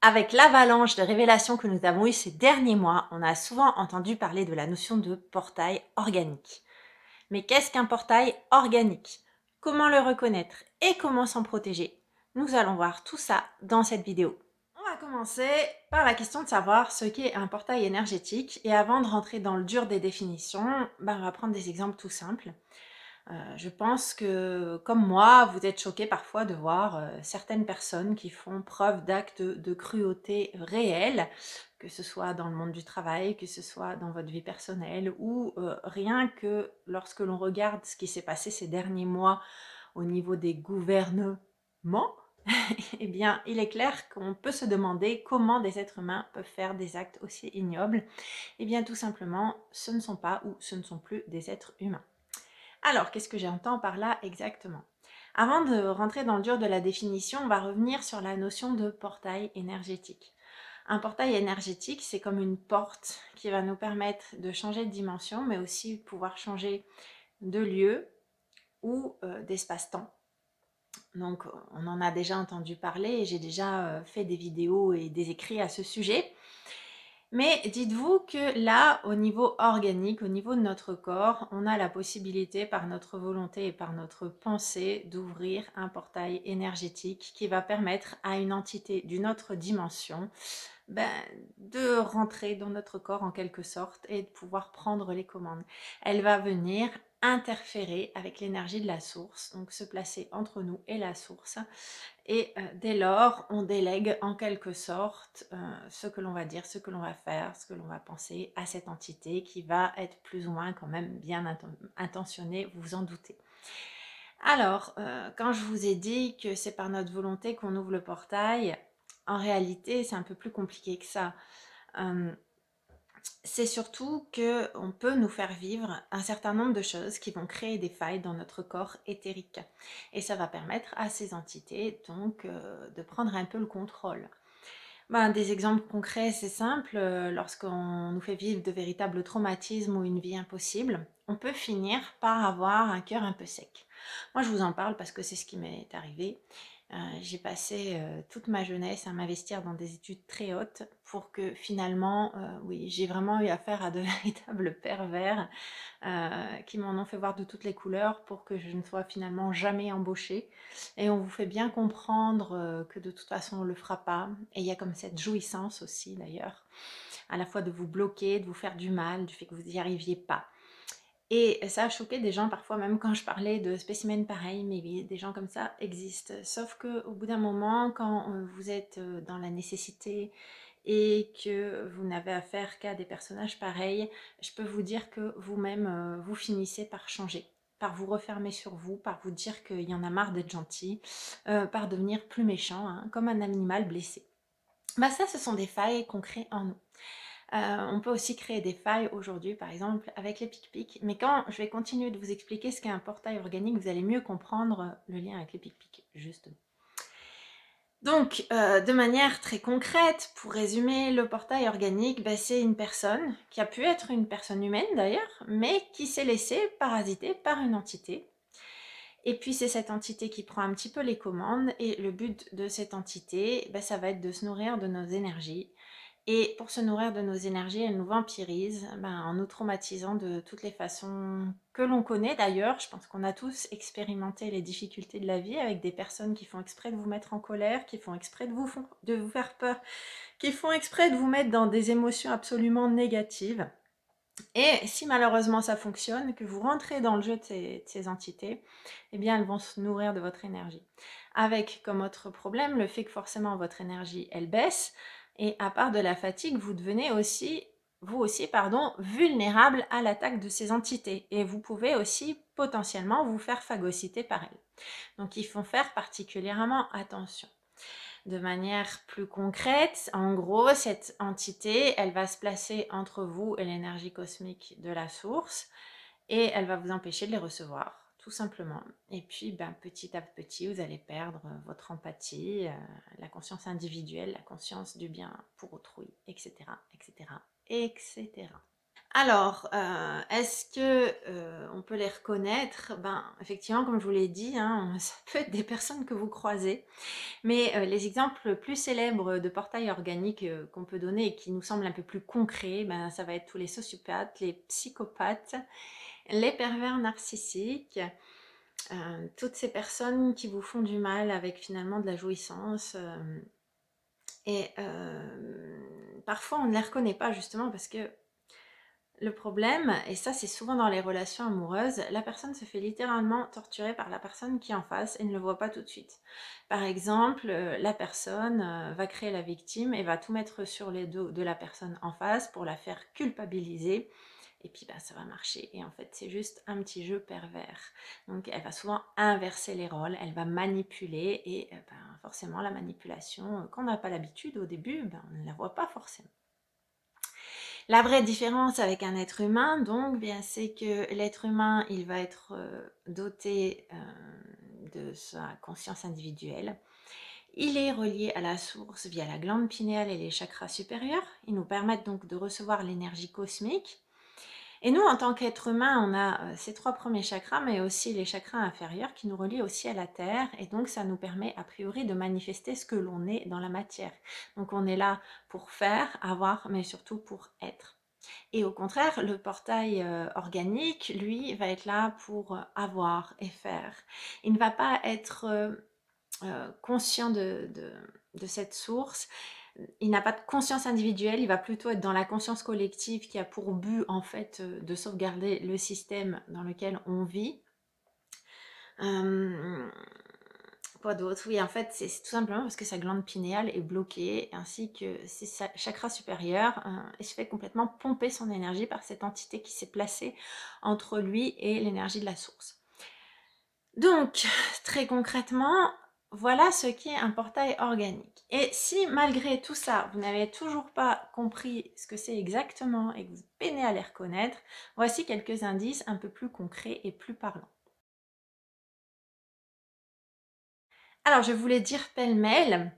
Avec l'avalanche de révélations que nous avons eues ces derniers mois, on a souvent entendu parler de la notion de portail organique. Mais qu'est-ce qu'un portail organique? Comment le reconnaître et comment s'en protéger? Nous allons voir tout ça dans cette vidéo. On va commencer par la question de savoir ce qu'est un portail énergétique et avant de rentrer dans le dur des définitions, on va prendre des exemples tout simples. Je pense que, comme moi, vous êtes choqués parfois de voir certaines personnes qui font preuve d'actes de cruauté réelle, que ce soit dans le monde du travail, que ce soit dans votre vie personnelle, ou rien que lorsque l'on regarde ce qui s'est passé ces derniers mois au niveau des gouvernements, eh bien, il est clair qu'on peut se demander comment des êtres humains peuvent faire des actes aussi ignobles. Eh bien, tout simplement, ce ne sont pas ou ce ne sont plus des êtres humains. Alors, qu'est-ce que j'entends par là exactement? Avant de rentrer dans le dur de la définition, on va revenir sur la notion de portail énergétique. Un portail énergétique, c'est comme une porte qui va nous permettre de changer de dimension, mais aussi pouvoir changer de lieu ou d'espace-temps. Donc, on en a déjà entendu parler et j'ai déjà fait des vidéos et des écrits à ce sujet. Mais dites-vous que là, au niveau organique, au niveau de notre corps, on a la possibilité par notre volonté et par notre pensée d'ouvrir un portail énergétique qui va permettre à une entité d'une autre dimension de rentrer dans notre corps en quelque sorte et de pouvoir prendre les commandes. Elle va venir interférer avec l'énergie de la source, donc se placer entre nous et la source, et dès lors on délègue en quelque sorte ce que l'on va dire, ce que l'on va faire, ce que l'on va penser à cette entité qui va être plus ou moins quand même bien intentionnée, vous vous en doutez. Alors quand je vous ai dit que c'est par notre volonté qu'on ouvre le portail, en réalité c'est un peu plus compliqué que ça. C'est surtout qu'on peut nous faire vivre un certain nombre de choses qui vont créer des failles dans notre corps éthérique. Et ça va permettre à ces entités donc de prendre un peu le contrôle. Des exemples concrets, c'est simple. Lorsqu'on nous fait vivre de véritables traumatismes ou une vie impossible, on peut finir par avoir un cœur un peu sec. Moi, je vous en parle parce que c'est ce qui m'est arrivé. J'ai passé toute ma jeunesse à m'investir dans des études très hautes pour que finalement, oui, j'ai vraiment eu affaire à de véritables pervers qui m'en ont fait voir de toutes les couleurs pour que je ne sois finalement jamais embauchée. Et on vous fait bien comprendre que de toute façon on ne le fera pas. Et il y a comme cette jouissance aussi d'ailleurs, à la fois de vous bloquer, de vous faire du mal, du fait que vous n'y arriviez pas. Et ça a choqué des gens parfois, même quand je parlais de spécimens pareils, mais oui, des gens comme ça existent. Sauf qu'au bout d'un moment, quand vous êtes dans la nécessité et que vous n'avez affaire qu'à des personnages pareils, je peux vous dire que vous-même, vous finissez par changer, par vous refermer sur vous, par vous dire qu'il y en a marre d'être gentil, par devenir plus méchant, comme un animal blessé. Ça, ce sont des failles qu'on crée en nous. On peut aussi créer des failles aujourd'hui, par exemple, avec les pic-pics. Mais quand je vais continuer de vous expliquer ce qu'est un portail organique, vous allez mieux comprendre le lien avec les pic-pics, justement. Donc, de manière très concrète, pour résumer, le portail organique, c'est une personne qui a pu être une personne humaine, d'ailleurs, mais qui s'est laissée parasiter par une entité. Et puis c'est cette entité qui prend un petit peu les commandes. Et le but de cette entité, ça va être de se nourrir de nos énergies. Et pour se nourrir de nos énergies, elle nous vampirise en nous traumatisant de toutes les façons que l'on connaît. D'ailleurs, je pense qu'on a tous expérimenté les difficultés de la vie avec des personnes qui font exprès de vous mettre en colère, qui font exprès de vous faire peur, qui font exprès de vous mettre dans des émotions absolument négatives. Et si malheureusement ça fonctionne, que vous rentrez dans le jeu de ces entités, eh bien elles vont se nourrir de votre énergie. Avec comme autre problème le fait que forcément votre énergie, elle baisse. Et à part de la fatigue, vous devenez aussi, vulnérable à l'attaque de ces entités. Et vous pouvez aussi potentiellement vous faire phagocyter par elles. Donc il faut faire particulièrement attention. De manière plus concrète, en gros, cette entité, elle va se placer entre vous et l'énergie cosmique de la source. Et elle va vous empêcher de les recevoir, tout simplement. Et puis, petit à petit, vous allez perdre votre empathie, la conscience individuelle, la conscience du bien pour autrui, etc., etc., etc. Alors, est-ce que on peut les reconnaître? Ben, effectivement, comme je vous l'ai dit, hein, ça peut être des personnes que vous croisez. Mais les exemples plus célèbres de portails organiques qu'on peut donner et qui nous semblent un peu plus concrets, ben, ça va être tous les sociopathes, les psychopathes, les pervers narcissiques, toutes ces personnes qui vous font du mal avec finalement de la jouissance. Parfois, on ne les reconnaît pas justement parce que le problème, et ça c'est souvent dans les relations amoureuses, la personne se fait littéralement torturer par la personne qui est en face et ne le voit pas tout de suite. Par exemple, la personne va créer la victime et va tout mettre sur les dos de la personne en face pour la faire culpabiliser. Et puis ben, ça va marcher. Et en fait, c'est juste un petit jeu pervers. Donc elle va souvent inverser les rôles, elle va manipuler. Et ben, forcément, la manipulation, quand on n'a pas l'habitude au début, ben, on ne la voit pas forcément. La vraie différence avec un être humain, donc, bien, c'est que l'être humain, il va être doté de sa conscience individuelle. Il est relié à la source via la glande pinéale et les chakras supérieurs. Ils nous permettent donc de recevoir l'énergie cosmique. Et nous, en tant qu'être humain, on a ces trois premiers chakras, mais aussi les chakras inférieurs qui nous relient aussi à la Terre. Et donc, ça nous permet, a priori, de manifester ce que l'on est dans la matière. Donc, on est là pour faire, avoir, mais surtout pour être. Et au contraire, le portail organique, lui, va être là pour avoir et faire. Il ne va pas être conscient de cette source. Il n'a pas de conscience individuelle, il va plutôt être dans la conscience collective qui a pour but en fait de sauvegarder le système dans lequel on vit. Quoi d'autre? Oui, en fait, c'est tout simplement parce que sa glande pinéale est bloquée, ainsi que ses chakras supérieurs, et se fait complètement pomper son énergie par cette entité qui s'est placée entre lui et l'énergie de la source. Donc, très concrètement, voilà ce qu'est un portail organique. Et si malgré tout ça, vous n'avez toujours pas compris ce que c'est exactement et que vous peinez à les reconnaître, voici quelques indices un peu plus concrets et plus parlants. Alors je voulais dire pêle-mêle,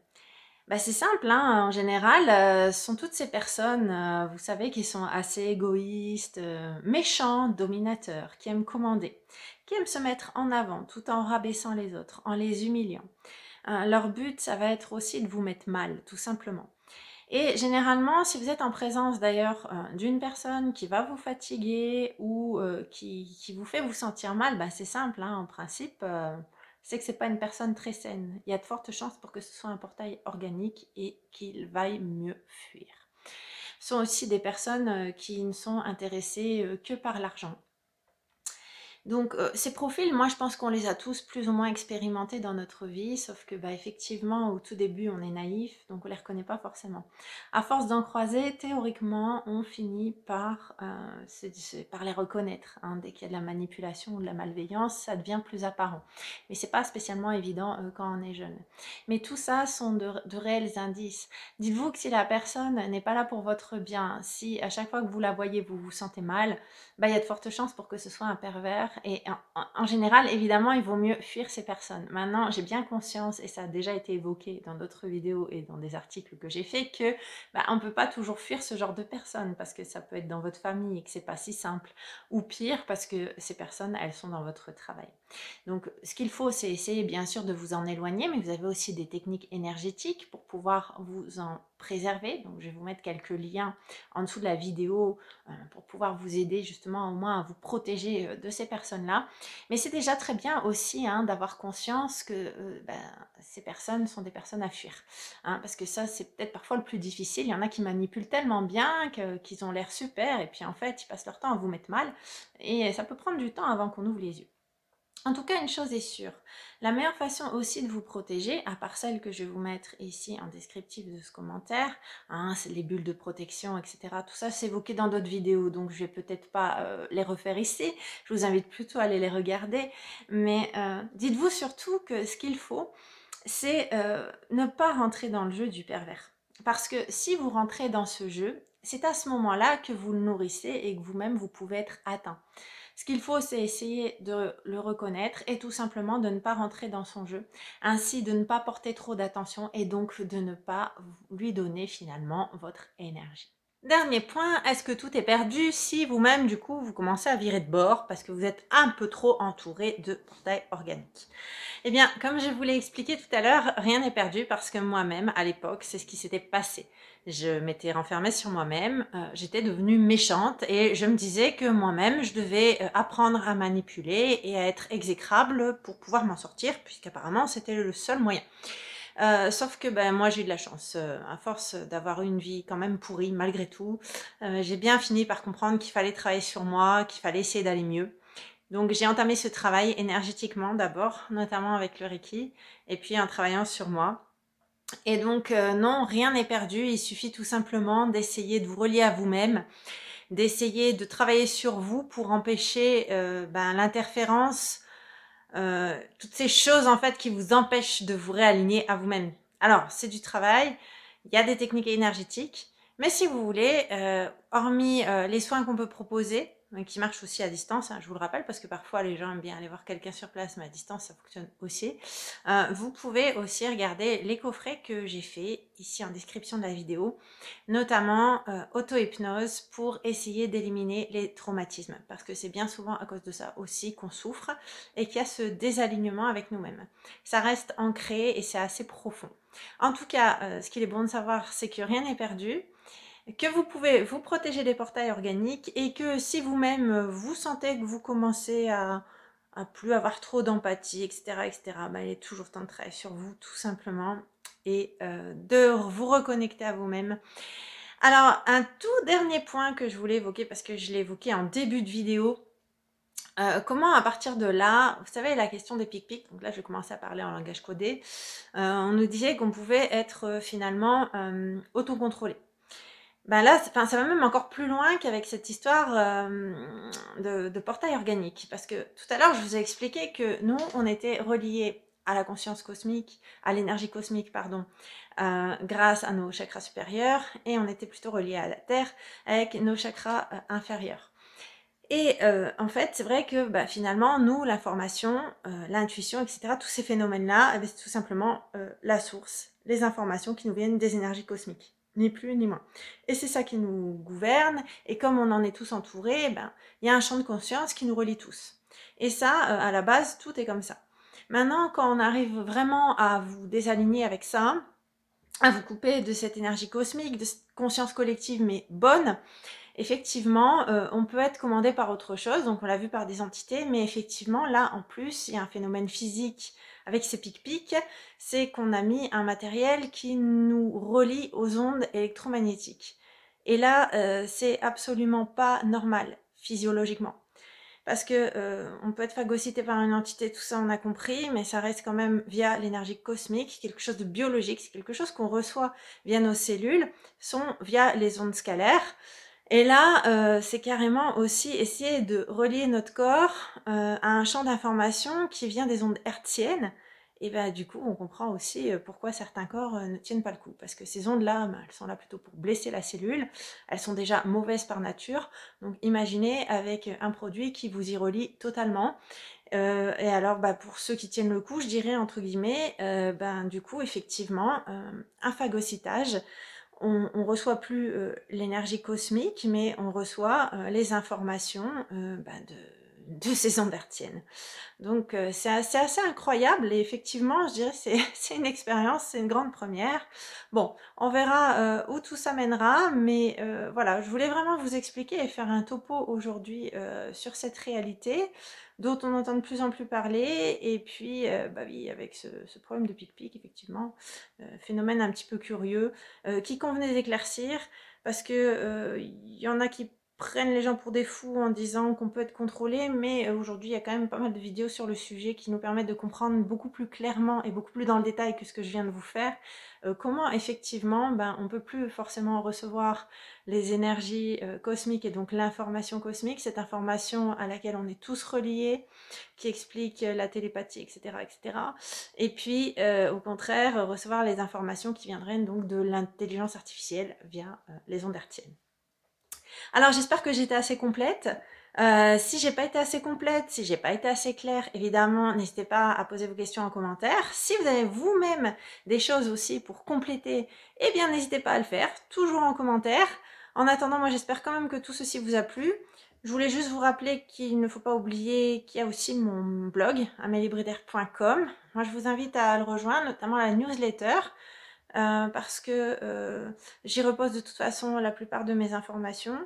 bah, c'est simple, hein, en général, ce sont toutes ces personnes, vous savez, qui sont assez égoïstes, méchants, dominateurs, qui aiment commander, qui aiment se mettre en avant tout en rabaissant les autres, en les humiliant. Leur but, ça va être aussi de vous mettre mal, tout simplement. Et généralement, si vous êtes en présence d'ailleurs d'une personne qui va vous fatiguer ou qui vous fait vous sentir mal, bah, c'est simple, hein, en principe... c'est que ce n'est pas une personne très saine. Il y a de fortes chances pour que ce soit un portail organique et qu'il vaille mieux fuir. Ce sont aussi des personnes qui ne sont intéressées que par l'argent. Donc ces profils, moi je pense qu'on les a tous plus ou moins expérimentés dans notre vie, sauf que bah, effectivement au tout début on est naïf, donc on ne les reconnaît pas forcément. À force d'en croiser, théoriquement on finit par, par les reconnaître, hein. Dès qu'il y a de la manipulation ou de la malveillance, ça devient plus apparent. Mais c'est pas spécialement évident quand on est jeune. Mais tout ça sont de réels indices. Dites-vous que si la personne n'est pas là pour votre bien, si à chaque fois que vous la voyez vous vous sentez mal, bah, y a de fortes chances pour que ce soit un pervers. Et en général, évidemment, il vaut mieux fuir ces personnes. Maintenant, j'ai bien conscience, et ça a déjà été évoqué dans d'autres vidéos et dans des articles que j'ai faits, que bah, on ne peut pas toujours fuir ce genre de personnes, parce que ça peut être dans votre famille et que c'est pas si simple. Ou pire, parce que ces personnes, elles sont dans votre travail. Donc, ce qu'il faut, c'est essayer bien sûr de vous en éloigner, mais vous avez aussi des techniques énergétiques pour pouvoir vous en préserver. Donc, je vais vous mettre quelques liens en dessous de la vidéo pour pouvoir vous aider justement au moins à vous protéger de ces personnes-là. Mais c'est déjà très bien aussi, hein, d'avoir conscience que ces personnes sont des personnes à fuir. Hein, parce que ça, c'est peut-être parfois le plus difficile. Il y en a qui manipulent tellement bien qu'ils ont l'air super et puis en fait, ils passent leur temps à vous mettre mal. Et ça peut prendre du temps avant qu'on ouvre les yeux. En tout cas, une chose est sûre, la meilleure façon aussi de vous protéger, à part celle que je vais vous mettre ici en descriptif de ce commentaire, hein, les bulles de protection, etc. Tout ça, c'est évoqué dans d'autres vidéos, donc je ne vais peut-être pas les refaire ici. Je vous invite plutôt à aller les regarder. Mais dites-vous surtout que ce qu'il faut, c'est ne pas rentrer dans le jeu du pervers. Parce que si vous rentrez dans ce jeu, c'est à ce moment-là que vous le nourrissez et que vous-même, vous pouvez être atteint. Ce qu'il faut, c'est essayer de le reconnaître et tout simplement de ne pas rentrer dans son jeu, ainsi de ne pas porter trop d'attention et donc de ne pas lui donner finalement votre énergie. Dernier point, est-ce que tout est perdu si vous-même, du coup, vous commencez à virer de bord parce que vous êtes un peu trop entouré de portails organiques? Eh bien, comme je vous l'ai expliqué tout à l'heure, rien n'est perdu parce que moi-même, à l'époque, c'est ce qui s'était passé. Je m'étais renfermée sur moi-même, j'étais devenue méchante et je me disais que moi-même, je devais apprendre à manipuler et à être exécrable pour pouvoir m'en sortir, puisqu'apparemment, c'était le seul moyen. Sauf que ben, moi j'ai eu de la chance, à force d'avoir eu une vie quand même pourrie malgré tout, j'ai bien fini par comprendre qu'il fallait travailler sur moi, qu'il fallait essayer d'aller mieux. Donc j'ai entamé ce travail énergétiquement d'abord, notamment avec le Reiki, et puis en travaillant sur moi. Et donc non, rien n'est perdu, il suffit tout simplement d'essayer de vous relier à vous-même, d'essayer de travailler sur vous pour empêcher l'interférence, toutes ces choses en fait qui vous empêchent de vous réaligner à vous-même. Alors c'est du travail, il y a des techniques énergétiques, mais si vous voulez, hormis les soins qu'on peut proposer, qui marchent aussi à distance, hein, je vous le rappelle, parce que parfois les gens aiment bien aller voir quelqu'un sur place, mais à distance ça fonctionne aussi, vous pouvez aussi regarder les coffrets que j'ai fait ici en description de la vidéo, notamment auto-hypnose pour essayer d'éliminer les traumatismes, parce que c'est bien souvent à cause de ça aussi qu'on souffre et qu'il y a ce désalignement avec nous-mêmes. Ça reste ancré et c'est assez profond. En tout cas, ce qu'il est bon de savoir, c'est que rien n'est perdu, que vous pouvez vous protéger des portails organiques et que si vous-même vous sentez que vous commencez à plus avoir trop d'empathie, etc., ben, il est toujours temps de travailler sur vous tout simplement et de vous reconnecter à vous-même. Alors, un tout dernier point que je voulais évoquer parce que je l'ai évoqué en début de vidéo, comment à partir de là, vous savez la question des pic-pic, donc là je vais commencer à parler en langage codé, on nous disait qu'on pouvait être finalement autocontrôlé. Ben là, ça va même encore plus loin qu'avec cette histoire de portail organique. Parce que tout à l'heure, je vous ai expliqué que nous, on était reliés à la conscience cosmique, à l'énergie cosmique, pardon, grâce à nos chakras supérieurs. Et on était plutôt reliés à la Terre avec nos chakras inférieurs. Et en fait, c'est vrai que finalement, nous, l'information, l'intuition, etc., tous ces phénomènes-là, c'est tout simplement la source, les informations qui nous viennent des énergies cosmiques. Ni plus ni moins. Et c'est ça qui nous gouverne, et comme on en est tous entourés, il y a un champ de conscience qui nous relie tous. Et ça, à la base, tout est comme ça. Maintenant, quand on arrive vraiment à vous désaligner avec ça, à vous couper de cette énergie cosmique, de cette conscience collective, mais bonne, effectivement, on peut être commandé par autre chose, donc on l'a vu par des entités, mais effectivement, là, en plus, il y a un phénomène physique avec ces pics-pics, c'est qu'on a mis un matériel qui nous relie aux ondes électromagnétiques. Et là, c'est absolument pas normal, physiologiquement. Parce que on peut être phagocyté par une entité, tout ça on a compris, mais ça reste quand même via l'énergie cosmique, quelque chose de biologique, c'est quelque chose qu'on reçoit via nos cellules, via les ondes scalaires. Et là, c'est carrément aussi essayer de relier notre corps à un champ d'information qui vient des ondes hertziennes. Et du coup, on comprend aussi pourquoi certains corps ne tiennent pas le coup. Parce que ces ondes-là, elles sont là plutôt pour blesser la cellule. Elles sont déjà mauvaises par nature. Donc imaginez avec un produit qui vous y relie totalement. Et alors, pour ceux qui tiennent le coup, je dirais entre guillemets, du coup, effectivement, un phagocytage. On reçoit plus l'énergie cosmique, mais on reçoit les informations de ces ondes hertziennes. Donc c'est assez incroyable et effectivement, je dirais c'est une expérience, c'est une grande première. Bon, on verra où tout ça mènera, mais voilà, je voulais vraiment vous expliquer et faire un topo aujourd'hui sur cette réalité dont on entend de plus en plus parler, et puis oui, avec ce problème de pic-pic, effectivement, phénomène un petit peu curieux, qui convenait d'éclaircir, parce que y en a qui prennent les gens pour des fous en disant qu'on peut être contrôlé, mais aujourd'hui il y a quand même pas mal de vidéos sur le sujet qui nous permettent de comprendre beaucoup plus clairement et beaucoup plus dans le détail que ce que je viens de vous faire, comment effectivement on peut plus forcément recevoir les énergies cosmiques et donc l'information cosmique, cette information à laquelle on est tous reliés, qui explique la télépathie, etc. Et puis, au contraire, recevoir les informations qui viendraient donc de l'intelligence artificielle via les ondes hertziennes. Alors j'espère que j'étais assez complète. Si j'ai pas été assez complète, si j'ai pas été assez claire, évidemment n'hésitez pas à poser vos questions en commentaire. Si vous avez vous-même des choses aussi pour compléter, eh bien n'hésitez pas à le faire, toujours en commentaire. En attendant, moi j'espère quand même que tout ceci vous a plu. Je voulais juste vous rappeler qu'il ne faut pas oublier qu'il y a aussi mon blog, ameliebruder.com. Moi je vous invite à le rejoindre, notamment la newsletter, parce que j'y repose de toute façon la plupart de mes informations.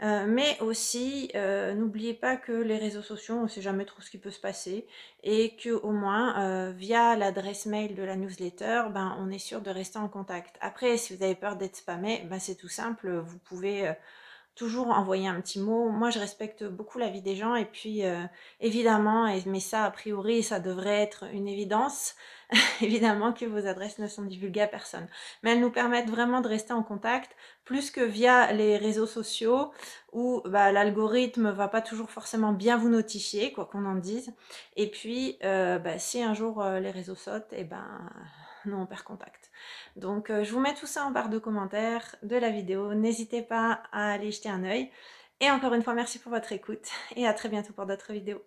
Mais aussi, n'oubliez pas que les réseaux sociaux, on ne sait jamais trop ce qui peut se passer, et qu'au moins, via l'adresse mail de la newsletter, ben, on est sûr de rester en contact. Après, si vous avez peur d'être spammé, ben, c'est tout simple, vous pouvez toujours envoyer un petit mot. Moi, je respecte beaucoup la vie des gens, et puis, évidemment, mais ça, a priori, ça devrait être une évidence, évidemment que vos adresses ne sont divulguées à personne, mais elles nous permettent vraiment de rester en contact plus que via les réseaux sociaux où bah, l'algorithme va pas toujours forcément bien vous notifier, quoi qu'on en dise. Et puis bah, si un jour les réseaux sautent, et ben nous on perd contact. Donc je vous mets tout ça en barre de commentaires de la vidéo, n'hésitez pas à aller jeter un œil, et encore une fois merci pour votre écoute et à très bientôt pour d'autres vidéos.